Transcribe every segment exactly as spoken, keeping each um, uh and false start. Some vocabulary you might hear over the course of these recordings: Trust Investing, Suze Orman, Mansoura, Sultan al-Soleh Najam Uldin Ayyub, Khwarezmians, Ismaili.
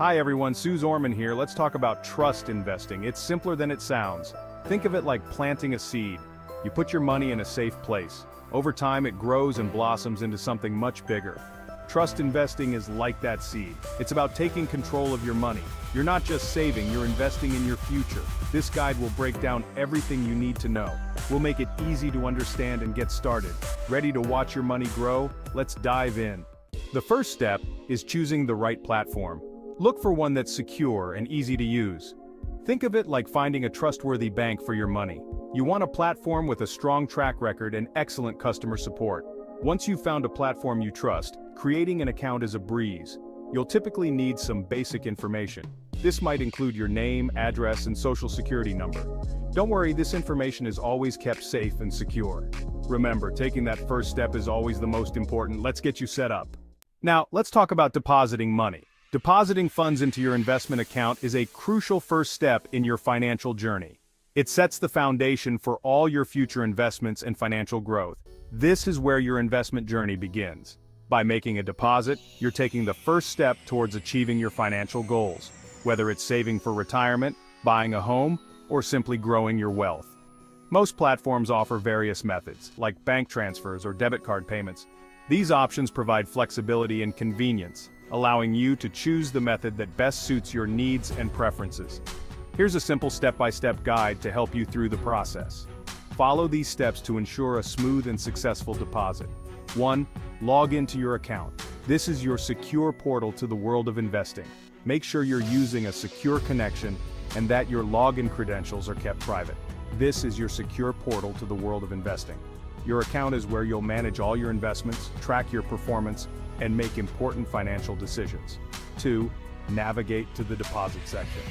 Hi everyone, Suze Orman here. Let's talk about trust investing. It's simpler than it sounds. Think of it like planting a seed. You put your money in a safe place. Over time, it grows and blossoms into something much bigger. Trust investing is like that seed. It's about taking control of your money. You're not just saving, you're investing in your future. This guide will break down everything you need to know. We'll make it easy to understand and get started. Ready to watch your money grow? Let's dive in. The first step is choosing the right platform. Look for one that's secure and easy to use. Think of it like finding a trustworthy bank for your money. You want a platform with a strong track record and excellent customer support. Once you've found a platform you trust, creating an account is a breeze. You'll typically need some basic information. This might include your name, address, and social security number. Don't worry, this information is always kept safe and secure. Remember, taking that first step is always the most important. Let's get you set up. Now, let's talk about depositing money. Depositing funds into your investment account is a crucial first step in your financial journey. It sets the foundation for all your future investments and financial growth. This is where your investment journey begins. By making a deposit, you're taking the first step towards achieving your financial goals, whether it's saving for retirement, buying a home, or simply growing your wealth. Most platforms offer various methods, like bank transfers or debit card payments. These options provide flexibility and convenience, allowing you to choose the method that best suits your needs and preferences. Here's a simple step-by-step guide to help you through the process. Follow these steps to ensure a smooth and successful deposit. one Log into your account. This is your secure portal to the world of investing. Make sure you're using a secure connection and that your login credentials are kept private. This is your secure portal to the world of investing. Your account is where you'll manage all your investments, track your performance, and make important financial decisions. two Navigate to the deposit section.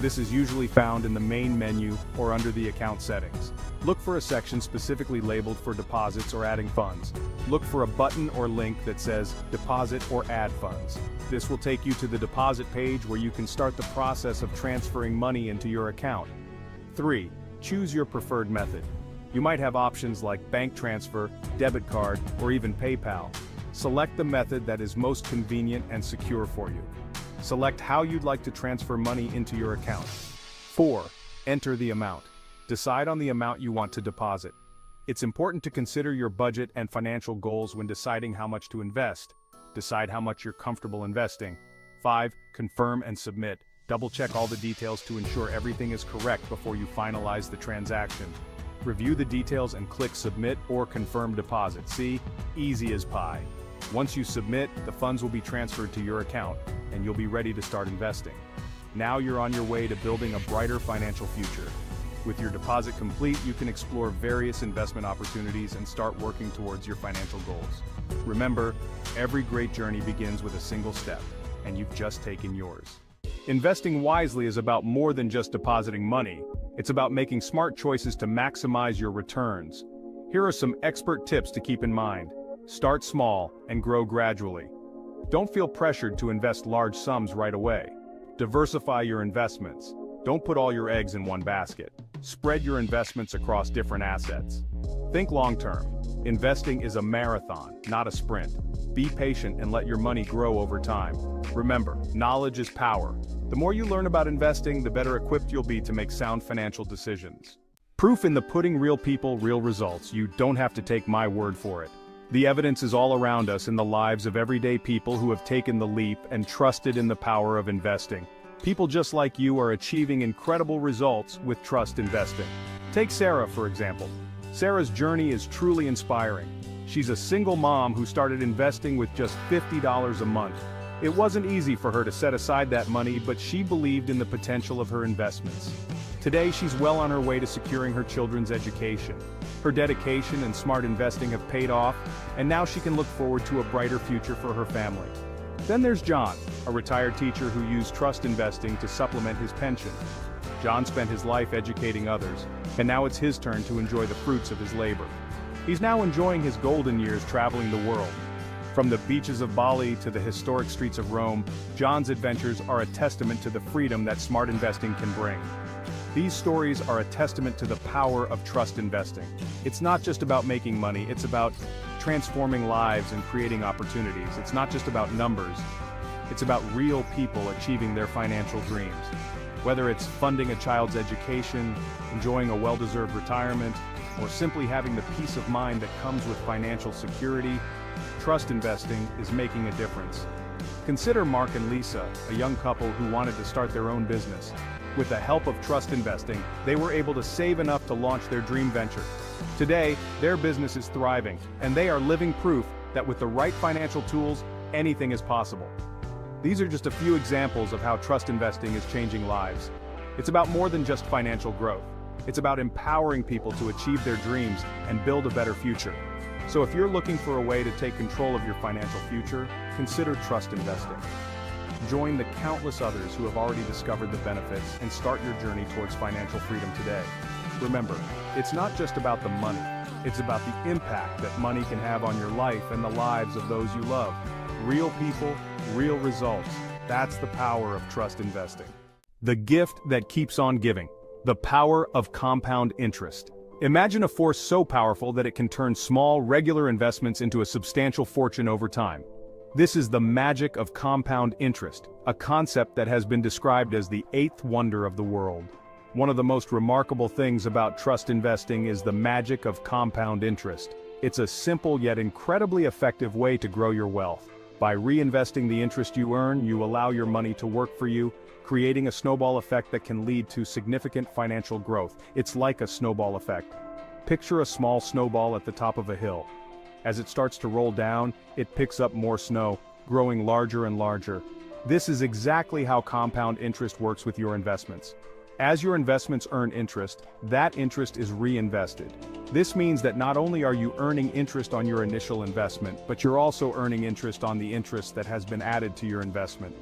This is usually found in the main menu or under the account settings. Look for a section specifically labeled for deposits or adding funds. Look for a button or link that says deposit or add funds. This will take you to the deposit page where you can start the process of transferring money into your account. three Choose your preferred method. You might have options like bank transfer, debit card, or even PayPal. Select the method that is most convenient and secure for you. Select how you'd like to transfer money into your account. four Enter the amount. Decide on the amount you want to deposit. It's important to consider your budget and financial goals when deciding how much to invest. Decide how much you're comfortable investing. five Confirm and submit. Double-check all the details to ensure everything is correct before you finalize the transaction. Review the details and click submit or confirm deposit. See? Easy as pie. Once you submit, the funds will be transferred to your account, and you'll be ready to start investing. Now you're on your way to building a brighter financial future. With your deposit complete, you can explore various investment opportunities and start working towards your financial goals. Remember, every great journey begins with a single step, and you've just taken yours. Investing wisely is about more than just depositing money. It's about making smart choices to maximize your returns. Here are some expert tips to keep in mind. Start small and grow gradually. Don't feel pressured to invest large sums right away. Diversify your investments. Don't put all your eggs in one basket. Spread your investments across different assets. Think long-term. Investing is a marathon, not a sprint. Be patient and let your money grow over time. Remember, knowledge is power. The more you learn about investing, the better equipped you'll be to make sound financial decisions. Proof in the pudding, real people, real results. You don't have to take my word for it. The evidence is all around us in the lives of everyday people who have taken the leap and trusted in the power of investing. People just like you are achieving incredible results with trust investing. Take Sarah, for example. Sarah's journey is truly inspiring. She's a single mom who started investing with just fifty dollars a month. It wasn't easy for her to set aside that money, but she believed in the potential of her investments. Today, she's well on her way to securing her children's education. Her dedication and smart investing have paid off, and now she can look forward to a brighter future for her family. Then there's John, a retired teacher who used trust investing to supplement his pension. John spent his life educating others, and now it's his turn to enjoy the fruits of his labor. He's now enjoying his golden years traveling the world. From the beaches of Bali to the historic streets of Rome, John's adventures are a testament to the freedom that smart investing can bring. These stories are a testament to the power of trust investing. It's not just about making money, it's about transforming lives and creating opportunities. It's not just about numbers. It's about real people achieving their financial dreams. Whether it's funding a child's education, enjoying a well-deserved retirement, or simply having the peace of mind that comes with financial security, Trust Investing is making a difference. Consider Mark and Lisa, a young couple who wanted to start their own business. With the help of Trust Investing, they were able to save enough to launch their dream venture. Today, their business is thriving, and they are living proof that with the right financial tools, anything is possible. These are just a few examples of how Trust Investing is changing lives. It's about more than just financial growth. It's about empowering people to achieve their dreams and build a better future. So if you're looking for a way to take control of your financial future, consider Trust Investing. Join the countless others who have already discovered the benefits and start your journey towards financial freedom today. Remember, it's not just about the money, it's about the impact that money can have on your life and the lives of those you love. Real people, real results. That's the power of Trust Investing. The gift that keeps on giving. The power of compound interest. Imagine a force so powerful that it can turn small, regular investments into a substantial fortune over time. This is the magic of compound interest, a concept that has been described as the eighth wonder of the world. One of the most remarkable things about Trust Investing is the magic of compound interest. It's a simple yet incredibly effective way to grow your wealth. By reinvesting the interest you earn, you allow your money to work for you, creating a snowball effect that can lead to significant financial growth. It's like a snowball effect. Picture a small snowball at the top of a hill. As it starts to roll down, it picks up more snow, growing larger and larger. This is exactly how compound interest works with your investments. As your investments earn interest, that interest is reinvested. This means that not only are you earning interest on your initial investment, but you're also earning interest on the interest that has been added to your investment.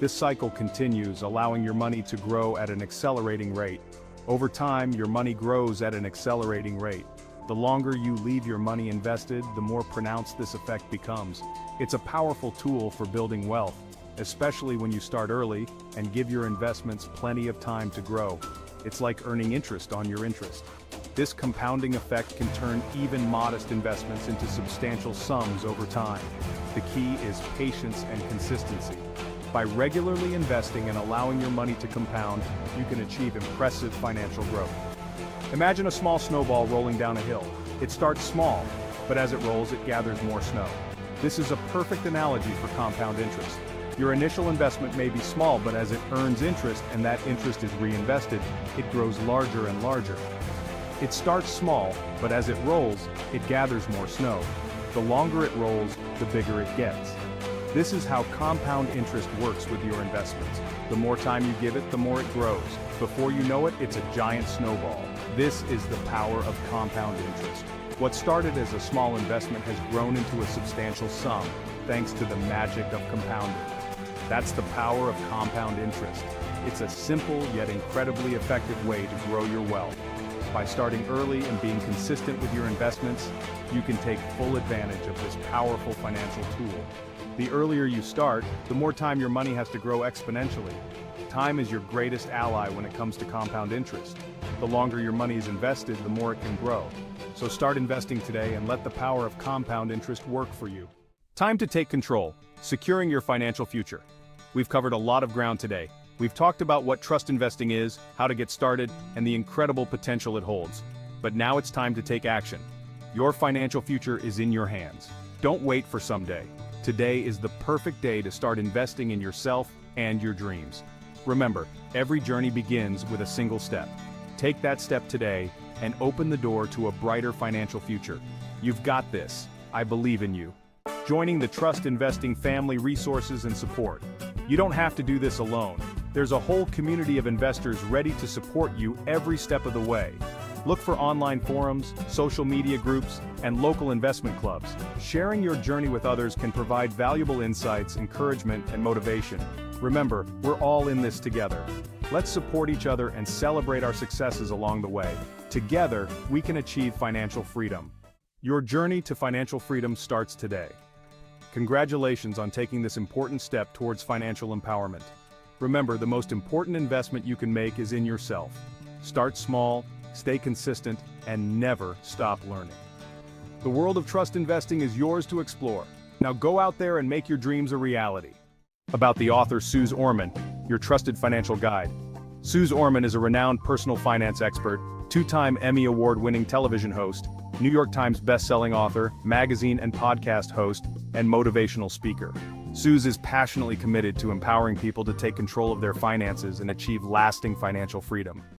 This cycle continues, allowing your money to grow at an accelerating rate. Over time, your money grows at an accelerating rate. The longer you leave your money invested, the more pronounced this effect becomes. It's a powerful tool for building wealth, especially when you start early and give your investments plenty of time to grow. It's like earning interest on your interest. This compounding effect can turn even modest investments into substantial sums over time. The key is patience and consistency. By regularly investing and allowing your money to compound, you can achieve impressive financial growth. Imagine a small snowball rolling down a hill. It starts small, but as it rolls, it gathers more snow. This is a perfect analogy for compound interest. Your initial investment may be small, but as it earns interest and that interest is reinvested, it grows larger and larger. It starts small, but as it rolls, it gathers more snow. The longer it rolls, the bigger it gets. This is how compound interest works with your investments. The more time you give it, the more it grows. Before you know it, it's a giant snowball. This is the power of compound interest. What started as a small investment has grown into a substantial sum, thanks to the magic of compounding. That's the power of compound interest. It's a simple yet incredibly effective way to grow your wealth. By starting early and being consistent with your investments, you can take full advantage of this powerful financial tool. The earlier you start, the more time your money has to grow exponentially. Time is your greatest ally when it comes to compound interest. The longer your money is invested, the more it can grow. So start investing today and let the power of compound interest work for you. Time to take control, securing your financial future. We've covered a lot of ground today. We've talked about what Trust Investing is, how to get started, and the incredible potential it holds. But now it's time to take action. Your financial future is in your hands. Don't wait for someday. Today is the perfect day to start investing in yourself and your dreams. Remember, every journey begins with a single step. Take that step today and open the door to a brighter financial future. You've got this. I believe in you. Joining the Trust Investing family resources and support. You don't have to do this alone. There's a whole community of investors ready to support you every step of the way. Look for online forums, social media groups, and local investment clubs. Sharing your journey with others can provide valuable insights, encouragement, and motivation. Remember, we're all in this together. Let's support each other and celebrate our successes along the way. Together, we can achieve financial freedom. Your journey to financial freedom starts today. Congratulations on taking this important step towards financial empowerment. Remember, the most important investment you can make is in yourself. Start small, stay consistent, and never stop learning. The world of Trust Investing is yours to explore. Now go out there and make your dreams a reality. about the author Suze Orman, your trusted financial guide. Suze Orman is a renowned personal finance expert, two-time Emmy Award-winning television host, New York Times best-selling author, magazine and podcast host, and motivational speaker. Suze is passionately committed to empowering people to take control of their finances and achieve lasting financial freedom.